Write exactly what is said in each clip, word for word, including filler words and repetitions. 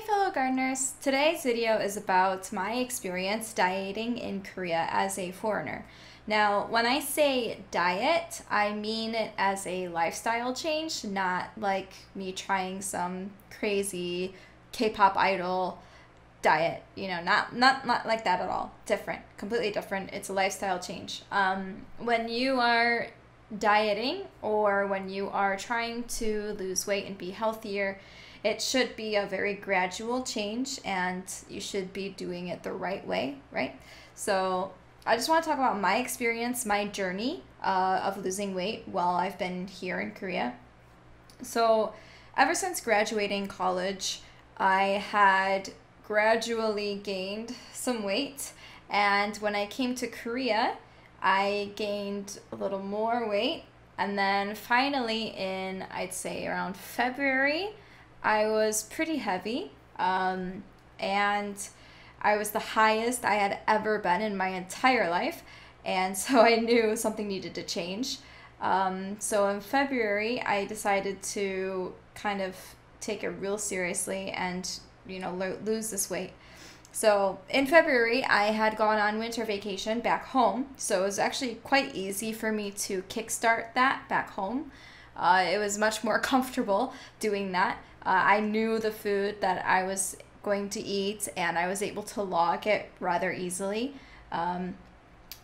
Hey fellow gardeners! Today's video is about my experience dieting in Korea as a foreigner. Now, when I say diet, I mean it as a lifestyle change, not like me trying some crazy K-pop idol diet. You know, not, not, not like that at all. Different. Completely different. It's a lifestyle change. Um, when you are dieting or when you are trying to lose weight and be healthier, it should be a very gradual change and you should be doing it the right way, right? So I just want to talk about my experience, my journey uh, of losing weight while I've been here in Korea. So ever since graduating college, I had gradually gained some weight. And when I came to Korea, I gained a little more weight. And then finally in, I'd say around February, I was pretty heavy, um, and I was the highest I had ever been in my entire life, and so I knew something needed to change. Um, so in February, I decided to kind of take it real seriously and, you know, lo lose this weight. So in February, I had gone on winter vacation back home, so it was actually quite easy for me to kickstart that back home. Uh, it was much more comfortable doing that. Uh, I knew the food that I was going to eat and I was able to log it rather easily. Um,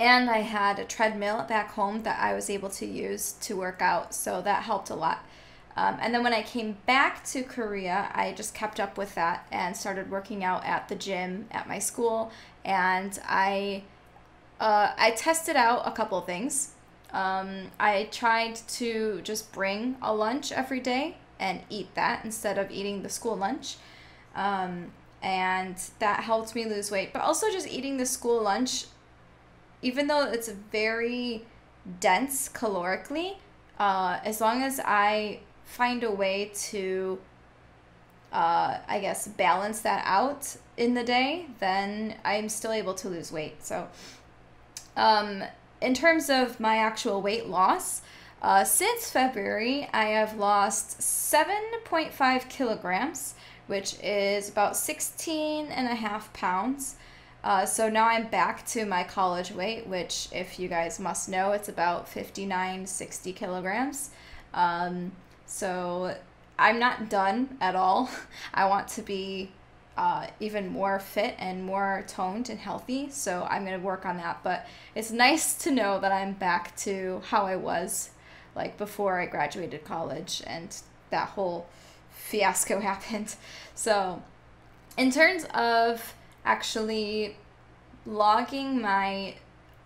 and I had a treadmill back home that I was able to use to work out, so that helped a lot. Um, and then when I came back to Korea, I just kept up with that and started working out at the gym at my school. And I, uh, I tested out a couple of things. Um, I tried to just bring a lunch every day and eat that instead of eating the school lunch. Um, and that helped me lose weight. But also just eating the school lunch, even though it's very dense calorically, uh, as long as I find a way to, uh, I guess, balance that out in the day, then I'm still able to lose weight. So um, in terms of my actual weight loss, Uh, since February, I have lost seven point five kilograms, which is about sixteen and a half pounds. Uh, so now I'm back to my college weight, which, if you guys must know, it's about fifty-nine, sixty kilograms. Um, so I'm not done at all. I want to be Uh, even more fit and more toned and healthy, so I'm gonna work on that. But it's nice to know that I'm back to how I was like before I graduated college and that whole fiasco happened. So in terms of actually logging my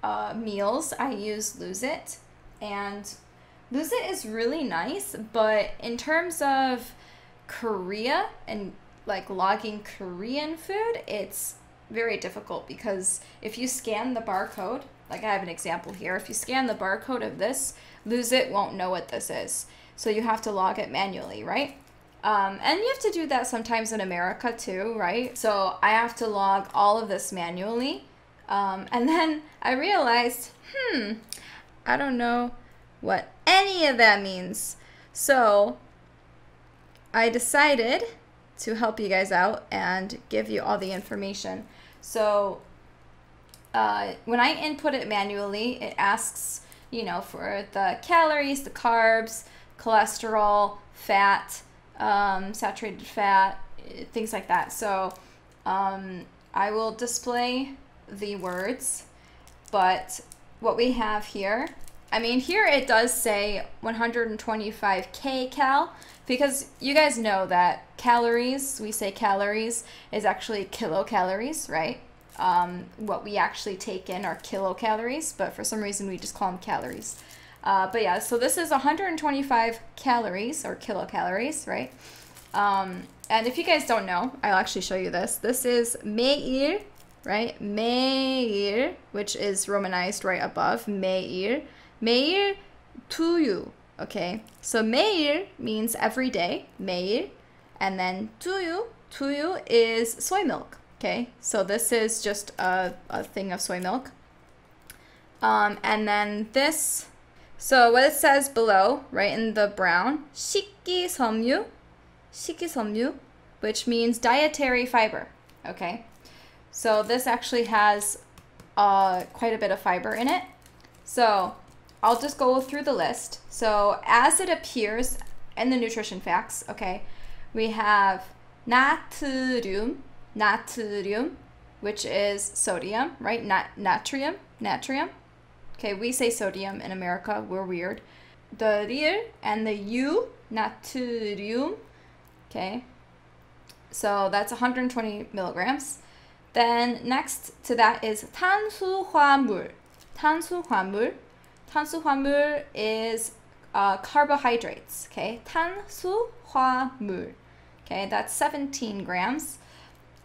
uh, meals, I use Lose It, and Lose It is really nice. But in terms of Korea and like logging Korean food, it's very difficult, because if you scan the barcode, like I have an example here, if you scan the barcode of this, Lose It won't know what this is. So you have to log it manually, right? Um, and you have to do that sometimes in America too, right? So I have to log all of this manually. Um, and then I realized, hmm, I don't know what any of that means. So I decided to help you guys out and give you all the information. So uh, when I input it manually, it asks, you know, for the calories, the carbs, cholesterol, fat, um, saturated fat, things like that. So um, I will display the words, but what we have here, I mean, here it does say one hundred twenty-five kilocalories, because you guys know that calories, we say calories, is actually kilocalories, right? Um, what we actually take in are kilocalories, but for some reason we just call them calories. Uh, but yeah, so this is one hundred twenty-five calories or kilocalories, right? Um, and if you guys don't know, I'll actually show you this. This is 매일, right? 매일, which is romanized right above, 매일. 매일 두유, okay? So 매일 means every day, 매일, and then 두유, 두유 is soy milk, okay? So this is just a, a thing of soy milk. Um, and then this, so what it says below, right in the brown, 식이섬유, 식이섬유, which means dietary fiber, okay? So this actually has uh, quite a bit of fiber in it. So I'll just go through the list. So as it appears in the nutrition facts, okay, we have natrium, natrium, which is sodium, right? Nat natrium, natrium. Okay, we say sodium in America, we're weird. The rear and the U, natrium, okay? So that's one hundred twenty milligrams. Then next to that is 탄수화물. 탄수화물. 탄수화물 is uh, carbohydrates, okay? 탄수화물, okay? That's seventeen grams.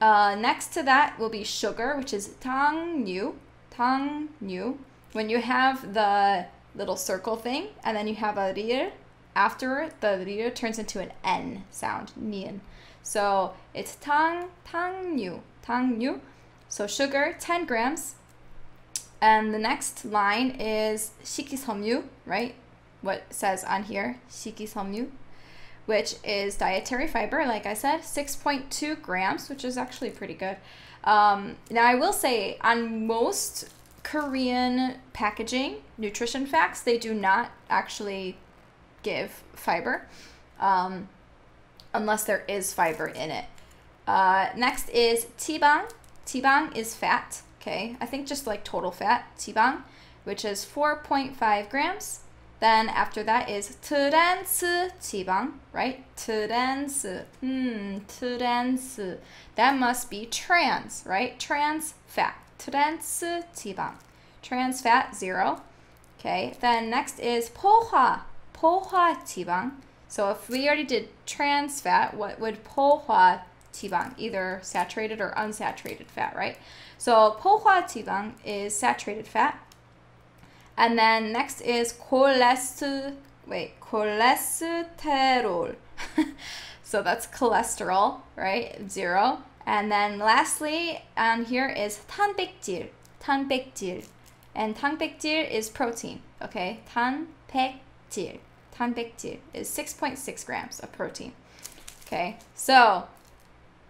Uh, next to that will be sugar, which is 당류, 당류. When you have the little circle thing, and then you have a rir, after the rir turns into an N sound, nien. So it's tang, tangnyu, tangnyu. So sugar, ten grams. And the next line is 식이섬유, right? What says on here, 식이섬유, which is dietary fiber, like I said, six point two grams, which is actually pretty good. Um, now I will say on most Korean packaging, nutrition facts, they do not actually give fiber, um, unless there is fiber in it. Uh, next is 지방. 지방 is fat, okay? I think just like total fat, 지방, which is four point five grams. Then after that is trans 지방, right? Trans, hmm, trans. That must be trans, right? Trans fat. Trans 지방, trans fat, zero. Okay, then next is 포화, 포화 지방. So if we already did trans fat, what would 포화 지방? Either saturated or unsaturated fat, right? So 포화 지방 is saturated fat. And then next is cholesterol, wait, cholesterol. So that's cholesterol, right? Zero. And then lastly, on here is 단백질, 단백질, and 단백질 is protein, okay? 단백질, 단백질 is six point six grams of protein, okay? So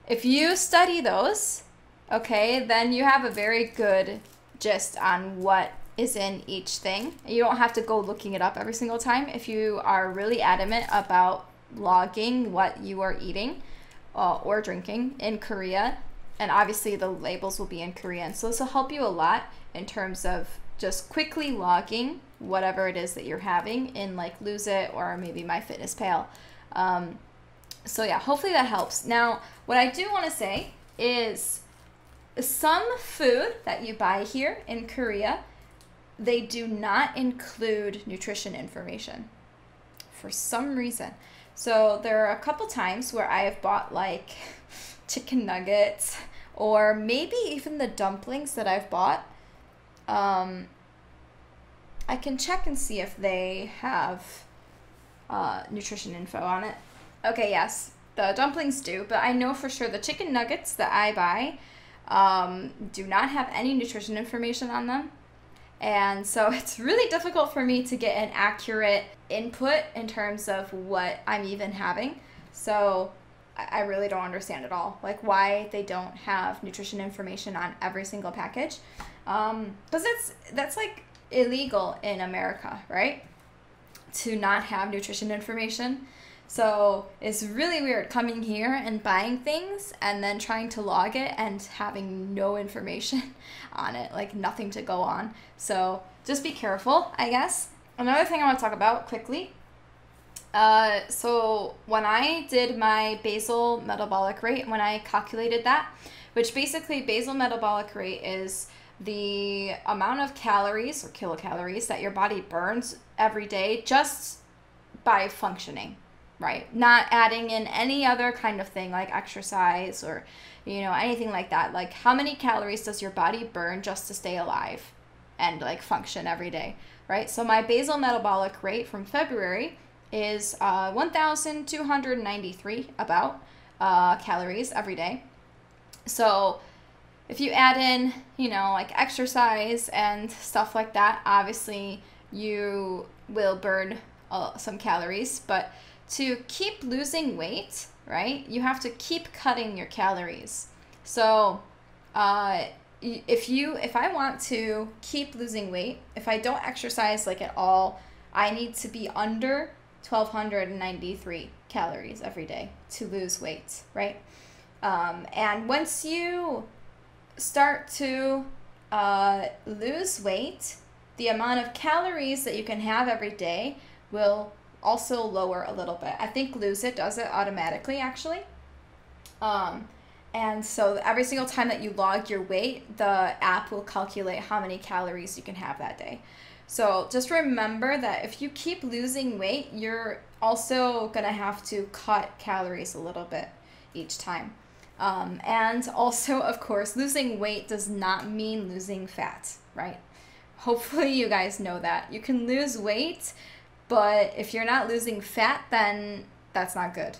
if you study those, okay, then you have a very good gist on what is in each thing. You don't have to go looking it up every single time if you are really adamant about logging what you are eating. Uh, or drinking in Korea, and obviously the labels will be in Korean, so this will help you a lot in terms of just quickly logging whatever it is that you're having in like Lose It or maybe MyFitnessPal. Um, so yeah, hopefully that helps. Now what I do want to say is some food that you buy here in Korea, they do not include nutrition information for some reason. So there are a couple times where I have bought like chicken nuggets or maybe even the dumplings that I've bought. Um, I can check and see if they have uh, nutrition info on it. Okay, yes, the dumplings do, but I know for sure the chicken nuggets that I buy um, do not have any nutrition information on them. And so it's really difficult for me to get an accurate input in terms of what I'm even having. So I really don't understand at all, like why they don't have nutrition information on every single package. Um, because that's, that's like illegal in America, right? To not have nutrition information. So it's really weird coming here and buying things and then trying to log it and having no information on it, like nothing to go on. So just be careful, I guess. Another thing I want to talk about quickly. Uh, so when I did my basal metabolic rate, when I calculated that, which basically basal metabolic rate is the amount of calories or kilocalories that your body burns every day just by functioning. Right, not adding in any other kind of thing like exercise or, you know, anything like that. Like how many calories does your body burn just to stay alive and like function every day, right? So my basal metabolic rate from February is uh, one thousand two hundred ninety-three about uh, calories every day. So if you add in, you know, like exercise and stuff like that, obviously you will burn uh, some calories, but to keep losing weight, right, you have to keep cutting your calories. So uh, if you, if I want to keep losing weight, if I don't exercise like at all, I need to be under one thousand two hundred ninety-three calories every day to lose weight, right? Um, and once you start to uh, lose weight, the amount of calories that you can have every day will also lower a little bit. I think Lose It does it automatically, actually. Um, and so every single time that you log your weight, the app will calculate how many calories you can have that day. So just remember that if you keep losing weight, you're also gonna have to cut calories a little bit each time. Um, and also, of course, losing weight does not mean losing fat, right? Hopefully you guys know that. You can lose weight, but if you're not losing fat, then that's not good,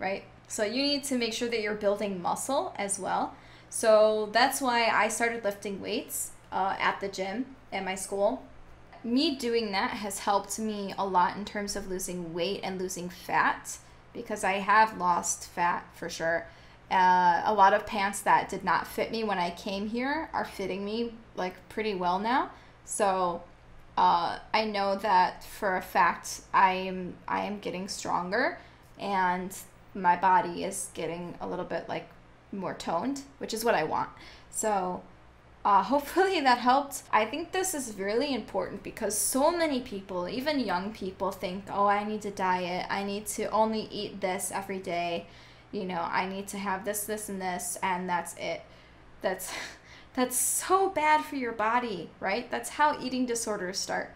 right? So you need to make sure that you're building muscle as well. So that's why I started lifting weights uh, at the gym at my school. Me doing that has helped me a lot in terms of losing weight and losing fat, because I have lost fat for sure. Uh, a lot of pants that did not fit me when I came here are fitting me like pretty well now. So uh, I know that for a fact I am, I am getting stronger, and my body is getting a little bit like more toned, which is what I want. So Uh, hopefully that helped. I think this is really important because so many people, even young people, think, oh, I need to diet. I need to only eat this every day. You know, I need to have this, this, and this, and that's it. That's, that's so bad for your body, right? That's how eating disorders start.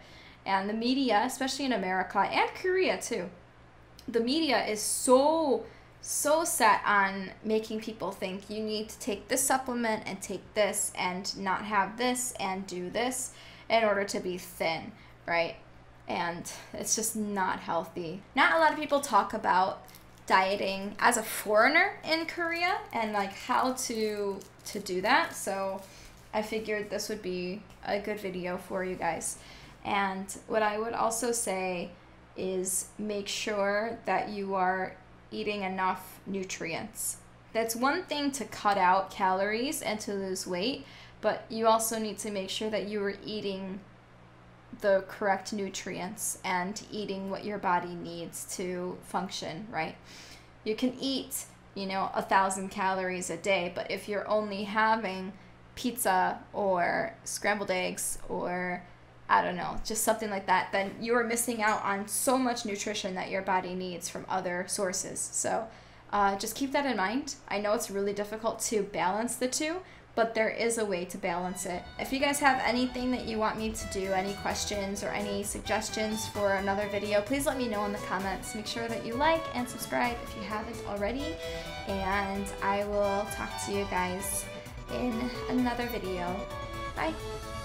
And the media, especially in America and Korea too, the media is so so set on making people think you need to take this supplement and take this and not have this and do this in order to be thin, right? And it's just not healthy. Not a lot of people talk about dieting as a foreigner in Korea and like how to to do that. So I figured this would be a good video for you guys. And what I would also say is make sure that you are eating enough nutrients. That's one thing to cut out calories and to lose weight, but you also need to make sure that you are eating the correct nutrients and eating what your body needs to function, right? You can eat, you know, a thousand calories a day, but if you're only having pizza or scrambled eggs or I don't know, just something like that, then you are missing out on so much nutrition that your body needs from other sources. So uh, just keep that in mind. I know it's really difficult to balance the two, but there is a way to balance it. If you guys have anything that you want me to do, any questions or any suggestions for another video, please let me know in the comments. Make sure that you like and subscribe if you haven't already, and I will talk to you guys in another video. Bye.